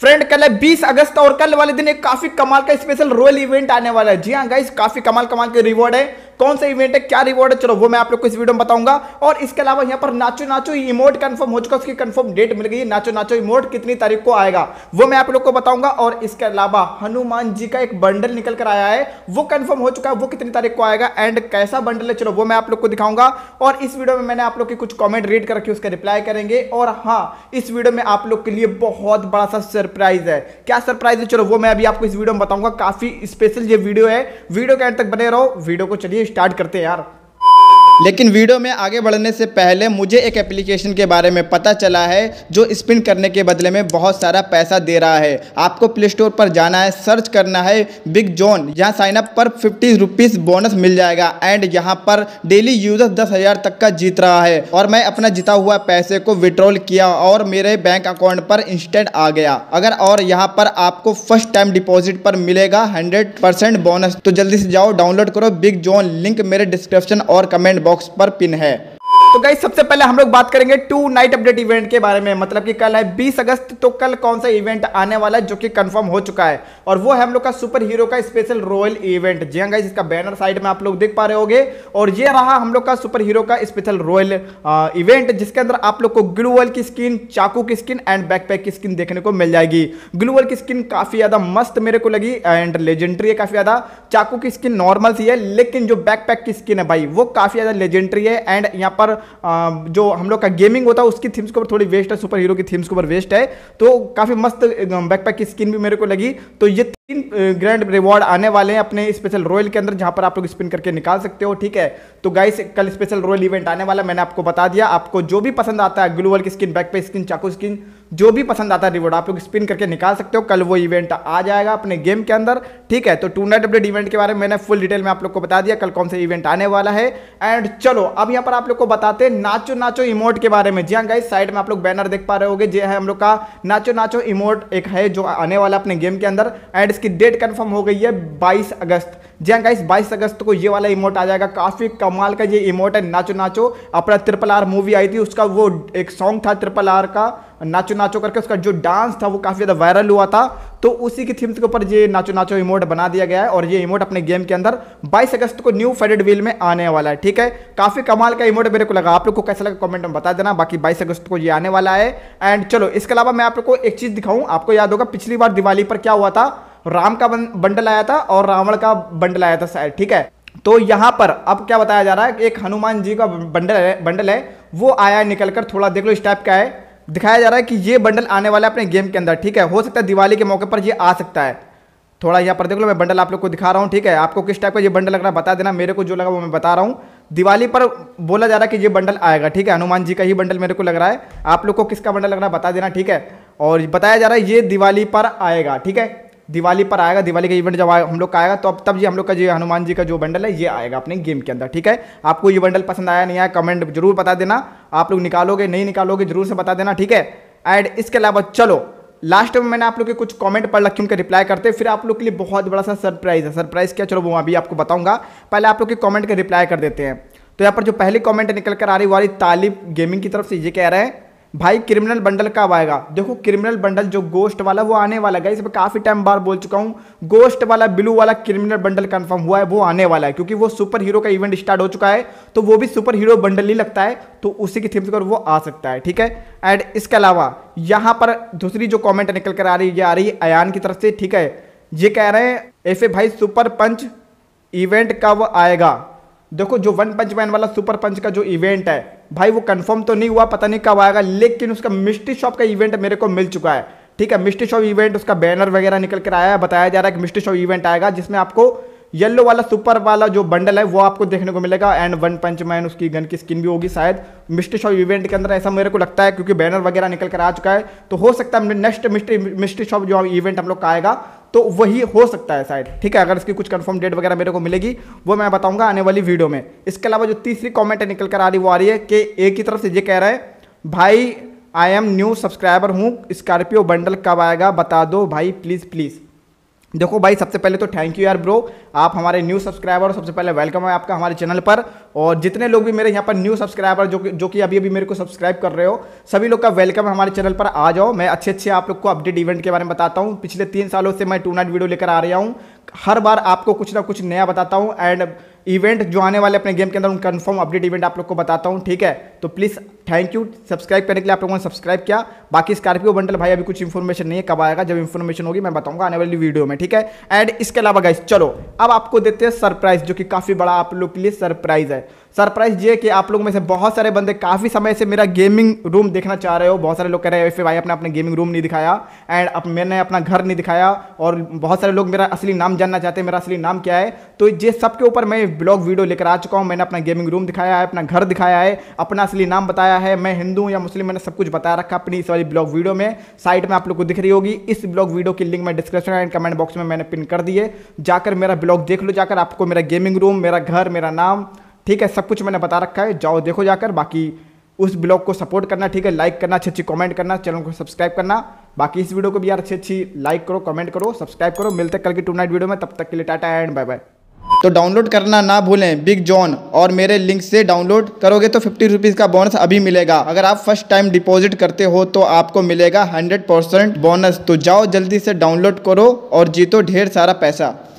Friend कल है 20 अगस्त और कल वाले दिन एक काफी कमाल का स्पेशल रॉयल इवेंट आने वाला है। जी हाँ गाइस, काफी कमाल के रिवॉर्ड है। कौन सा इवेंट है, क्या रिवॉर्ड है, चलो वो मैं आप लोग को इस वीडियो में बताऊंगा। और इसके अलावा यहाँ पर नाचो नाचो इमोट कंफर्म हो चुका, उसकी कंफर्म डेट मिल गई है। नाचो नाचो इमोट कितनी तारीख को आएगा वो मैं आप लोग को बताऊंगा। और इसके अलावा हनुमान जी का एक बंडल निकल कर आया है, वो कंफर्म हो चुका है, वो कितनी तारीख को आएगा एंड कैसा बंडल है चलो वो मैं आप लोग को दिखाऊंगा। और इस वीडियो में मैंने आप लोग के कुछ कॉमेंट रीड करके उसका रिप्लाई करेंगे। और हाँ, इस वीडियो में आप लोग के लिए बहुत बड़ा सा सरप्राइज है। क्या सरप्राइज है चलो वो मैं अभी आपको इस वीडियो में बताऊंगा। काफी स्पेशल ये वीडियो है, वीडियो के अंत तक बने रहो। वीडियो को चलिए स्टार्ट करते हैं यार। लेकिन वीडियो में आगे बढ़ने से पहले मुझे एक एप्लीकेशन के बारे में पता चला है जो स्पिन करने के बदले में बहुत सारा पैसा दे रहा है। आपको प्ले स्टोर पर जाना है, सर्च करना है बिग जॉन। यहाँ साइन अप पर 50 रुपीज़ बोनस मिल जाएगा एंड यहाँ पर डेली यूजर 10,000 तक का जीत रहा है। और मैं अपना जीता हुआ पैसे को विड्रॉल किया और मेरे बैंक अकाउंट पर इंस्टेंट आ गया। अगर और यहाँ पर आपको फर्स्ट टाइम डिपॉजिट पर मिलेगा 100% बोनस। तो जल्दी से जाओ डाउनलोड करो बिग जॉन, लिंक मेरे डिस्क्रिप्शन और कमेंट बॉक्स पर पिन है। तो गाइस सबसे पहले हम लोग बात करेंगे 2 नाइट अपडेट इवेंट के बारे में, मतलब कि कल है 20 अगस्त तो कल कौन सा इवेंट आने वाला है जो कि कंफर्म हो चुका है। और वो है हम लोग का सुपर हीरो का स्पेशल रॉयल इवेंट। जी हाँ गाइस, इसका बैनर साइड में आप लोग देख पा रहे होगे। और ये रहा हम लोग का सुपर हीरो का स्पेशल रॉयल इवेंट, जिसके अंदर आप लोग को ग्लू वॉल की स्किन, चाकू की स्किन एंड बैकपैक की स्किन देखने को मिल जाएगी। ग्लू वॉल की स्किन काफी ज्यादा मस्त मेरे को लगी एंड लेजेंडरी है काफी ज्यादा। चाकू की स्किन नॉर्मल सी है, लेकिन जो बैकपैक की स्किन है भाई वो काफी ज्यादा लेजेंडरी है। एंड यहाँ पर जो हम लोग का गेमिंग होता है उसकी थीम्स के ऊपर थोड़ी वेस्ट है, सुपर हीरो की थीम्स के ऊपर वेस्ट है। तो काफी मस्त बैकपैक की स्किन भी मेरे को लगी। तो ये 3 ग्रैंड रिवॉर्ड आने वाले हैं अपने स्पेशल रॉयल के अंदर, जहां पर आप लोग स्पिन करके निकाल सकते हो। ठीक है, तो गाइस कल स्पेशल रॉयल इवेंट आने वाला, मैंने आपको बता दिया। आपको जो भी पसंद आता है, ग्लू वॉल की स्किन, बैकपैक स्किन, चाकू स्किन, जो भी पसंद आता है रिवॉर्ड आप लोग स्पिन करके निकाल सकते हो। कल वो इवेंट आ जाएगा अपने गेम के अंदर। ठीक है, तो 2 नाइट अपडेट इवेंट के बारे में मैंने फुल डिटेल में आप लोग को बता दिया कल कौन सा इवेंट आने वाला है। एंड चलो अब यहाँ पर आप लोग को बताते हैं नाचो नाचो इमोट के बारे में। जी हाँ गाइस, साइड में आप लोग बैनर देख पा रहे होगे, ये है हम लोग का नाचो नाचो इमोट एक है जो आने वाला अपने गेम के अंदर। एंड इसकी डेट कंफर्म हो गई है 22 अगस्त। जी हाँ गाइस, 22 अगस्त को ये वाला इमोट आ जाएगा। काफ़ी कमाल का ये इमोट है। नाचो नाचो अपना RRR मूवी आई थी, उसका वो एक सॉन्ग था RRR का, नाचो नाचो करके, उसका जो डांस था वो काफ़ी ज़्यादा वायरल हुआ था। तो उसी की थीम्स के ऊपर ये नाचो नाचो इमोट बना दिया गया है। और ये इमोट अपने गेम के अंदर 22 अगस्त को न्यू फेडेड व्हील में आने वाला है। ठीक है, काफ़ी कमाल का इमोट मेरे को लगा। आप लोग को कैसा लगा कमेंट में बता देना। बाकी 22 अगस्त को ये आने वाला है। एंड चलो इसके अलावा मैं आप लोग को एक चीज़ दिखाऊँ। आपको याद होगा पिछली बार दिवाली पर क्या हुआ था, राम का बंडल आया था और रावण का बंडल आया था शायद। ठीक है, तो यहाँ पर अब क्या बताया जा रहा है, एक हनुमान जी का बंडल है वो आया निकल कर। थोड़ा देख लो इस टाइप का है, दिखाया जा रहा है कि ये बंडल आने वाला है अपने गेम के अंदर। ठीक है, हो सकता है दिवाली के मौके पर ये आ सकता है। थोड़ा यहाँ पर देख लो, मैं बंडल आप लोग को दिखा रहा हूँ। ठीक है, आपको किस टाइप का ये बंडल लग रहा है बता देना। मेरे को जो लगा वो मैं बता रहा हूँ। दिवाली पर बोला जा रहा है कि ये बंडल आएगा। ठीक है, हनुमान जी का ही बंडल मेरे को लग रहा है। आप लोग को किसका बंडल लग रहा है बता देना। ठीक है, और बताया जा रहा है ये दिवाली पर आएगा। ठीक है, दिवाली पर आएगा। दिवाली का इवेंट जब हम लोग का आएगा तो अब तब ये हम लोग का जो हनुमान जी का जो बंडल है ये आएगा अपने गेम के अंदर। ठीक है, आपको ये बंडल पसंद आया नहीं आया कमेंट जरूर बता देना। आप लोग निकालोगे नहीं निकालोगे जरूर से बता देना। ठीक है, एंड इसके अलावा चलो लास्ट में मैंने आप लोग के कुछ कमेंट पढ़ रखे, उनके रिप्लाई करते फिर आप लोग के लिए बहुत बड़ा सा सरप्राइज़ है। सरप्राइज़ क्या चलो वो अभी आपको बताऊँगा, पहले आप लोग के कॉमेंट के रिप्लाई कर देते हैं। तो यहाँ पर जो पहली कॉमेंट निकल कर आ रही वाली तालिब गेमिंग की तरफ से, ये कह रहे हैं भाई क्रिमिनल बंडल कब आएगा। देखो क्रिमिनल बंडल जो गोस्ट वाला वो आने वाला है। इस पर काफ़ी टाइम बार बोल चुका हूँ, गोस्ट वाला ब्लू वाला क्रिमिनल बंडल कंफर्म हुआ है, वो आने वाला है। क्योंकि वो सुपर हीरो का इवेंट स्टार्ट हो चुका है तो वो भी सुपर हीरो बंडल ही लगता है, तो उसी की थीम्स पर वो आ सकता है। ठीक है, एंड इसके अलावा यहाँ पर दूसरी जो कॉमेंट निकल कर आ रही है ये आ रही है अयान की तरफ से। ठीक है, ये कह रहे हैं ऐसे भाई सुपर पंच इवेंट कब आएगा। देखो जो वन पंच मैन वाला सुपर पंच का जो इवेंट है भाई वो कंफर्म तो नहीं हुआ, पता नहीं कब आएगा, लेकिन उसका मिस्ट्री शॉप का इवेंट मेरे को मिल चुका है। ठीक है, मिस्ट्री शॉप इवेंट उसका बैनर वगैरह निकल कर आया है। बताया जा रहा है कि मिस्ट्री शॉप इवेंट आएगा जिसमें आपको येलो वाला सुपर वाला जो बंडल है वो आपको देखने को मिलेगा एंड वन पंच मैन उसकी गन की स्किन भी होगी शायद मिस्ट्री शॉप इवेंट के अंदर, ऐसा मेरे को लगता है क्योंकि बैनर वगैरह निकल कर आ चुका है। तो हो सकता है नेक्स्ट मिस्ट्री शॉप जो इवेंट हम लोग का आएगा तो वही हो सकता है शायद। ठीक है, अगर इसकी कुछ कंफर्म डेट वगैरह मेरे को मिलेगी वो मैं बताऊंगा आने वाली वीडियो में। इसके अलावा जो तीसरी कमेंट निकल कर आ रही वो आ रही है कि एक की तरफ से ये कह रहा है भाई आई एम न्यू सब्सक्राइबर हूँ, स्कॉर्पियो बंडल कब आएगा बता दो भाई प्लीज़ प्लीज़। देखो भाई सबसे पहले तो थैंक यू यार ब्रो, आप हमारे न्यू सब्सक्राइबर, सबसे पहले वेलकम है आपका हमारे चैनल पर। और जितने लोग भी मेरे यहाँ पर न्यू सब्सक्राइबर जो कि अभी अभी मेरे को सब्सक्राइब कर रहे हो, सभी लोग का वेलकम है हमारे चैनल पर। आ जाओ, मैं अच्छे अच्छे आप लोग को अपडेट इवेंट के बारे में बताता हूँ। पिछले 3 सालों से मैं टू नाइट वीडियो लेकर आ रहा हूँ, हर बार आपको कुछ ना कुछ नया बताता हूँ एंड इवेंट जो आने वाले अपने गेम के अंदर उन कन्फर्म अपडेट इवेंट आप लोग को बताता हूँ, ठीक है। तो प्लीज़ थैंक यू सब्सक्राइब करने के लिए, आप लोगों ने सब्सक्राइब किया। बाकी स्कॉर्पियो बंडल भाई अभी कुछ इन्फॉर्मेशन नहीं है, कब आएगा जब इन्फॉर्मेशन होगी मैं बताऊंगा आने वाली वीडियो में, ठीक है। एंड इसके अलावा गाइस चलो अब आपको देते हैं सरप्राइज, जो कि काफ़ी बड़ा आप लोग के लिए सरप्राइज है। सरप्राइज ये कि आप लोगों में से बहुत सारे बंदे काफ़ी समय से मेरा गेमिंग रूम देखना चाह रहे हो। बहुत सारे लोग कह रहे हैं एफ भाई अपने अपने गेमिंग रूम नहीं दिखाया एंड मैंने अपना घर नहीं दिखाया, और बहुत सारे लोग मेरा असली नाम जानना चाहते हैं, मेरा असली नाम क्या है। तो ये सबके ऊपर मैं ब्लॉग वीडियो लेकर आ चुका हूँ। मैंने अपना गेमिंग रूम दिखाया है, अपना घर दिखाया है, अपना असली नाम बताया है, मैं हिंदू हूँ या मुस्लिम, मैंने सब कुछ बता रखा अपनी इस वाली ब्लॉग वीडियो में। साइट में आप लोग को दिख रही होगी, इस ब्लॉग वीडियो की लिंक मैं डिस्क्रिप्शन एंड कमेंट बॉक्स में मैंने पिन कर दिए, जाकर मेरा ब्लॉग देख लो। जाकर आपको मेरा गेमिंग रूम, मेरा घर, मेरा नाम, ठीक है, सब कुछ मैंने बता रखा है, जाओ देखो जाकर। बाकी उस ब्लॉग को सपोर्ट करना, ठीक है, लाइक करना, अच्छी अच्छी कमेंट करना, चैनल को सब्सक्राइब करना। बाकी इस वीडियो को भी यार अच्छी अच्छी लाइक करो, कमेंट करो, सब्सक्राइब करो। मिलते हैं कल की टू नाइट वीडियो में, तब तक के लिए टाटा एंड बाय बाय। तो डाउनलोड करना ना भूलें बिग जॉन, और मेरे लिंक से डाउनलोड करोगे तो 50 रुपीज़ का बोनस अभी मिलेगा। अगर आप फर्स्ट टाइम डिपॉजिट करते हो तो आपको मिलेगा 100% बोनस। तो जाओ जल्दी से डाउनलोड करो और जीतो ढेर सारा पैसा।